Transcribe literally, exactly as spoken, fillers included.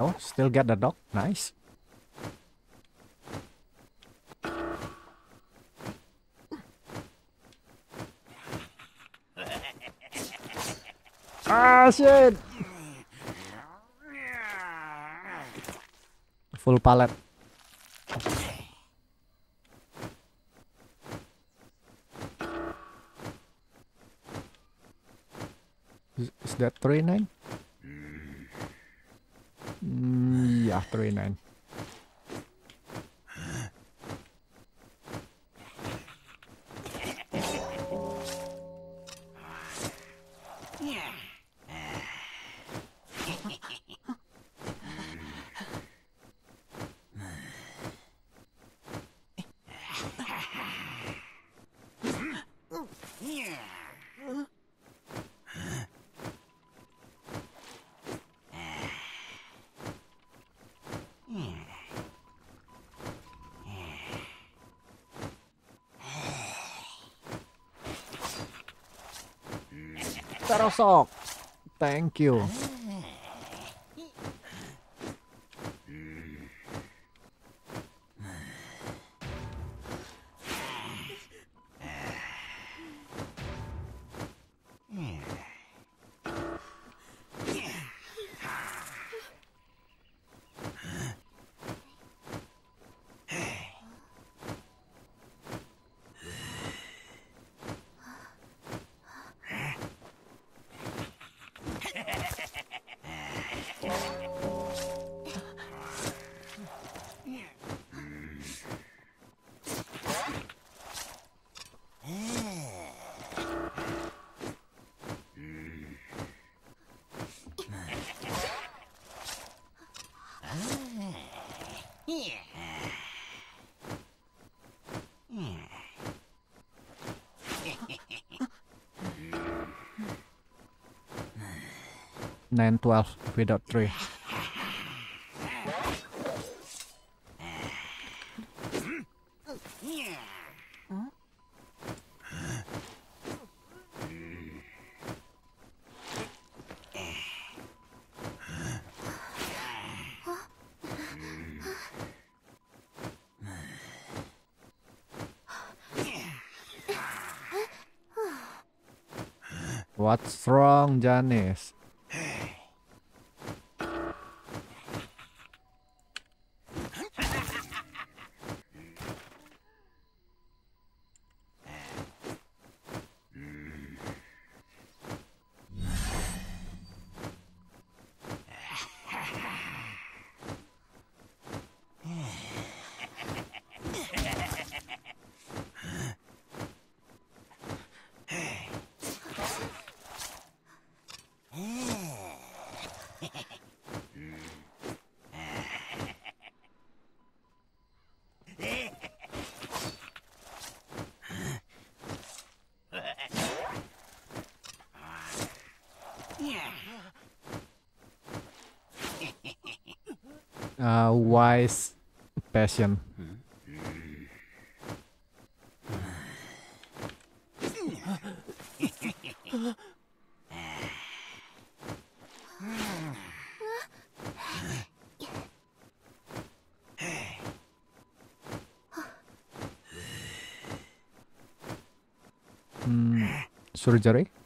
Oh, still get the dog. Nice. Ah, shit. Full pallet. Is, is that three nine? Mm, yeah, three nine. Terosok, thank you. nine twelve without three. What's wrong, Janice? Uh, wise passion. Hmm, surgery.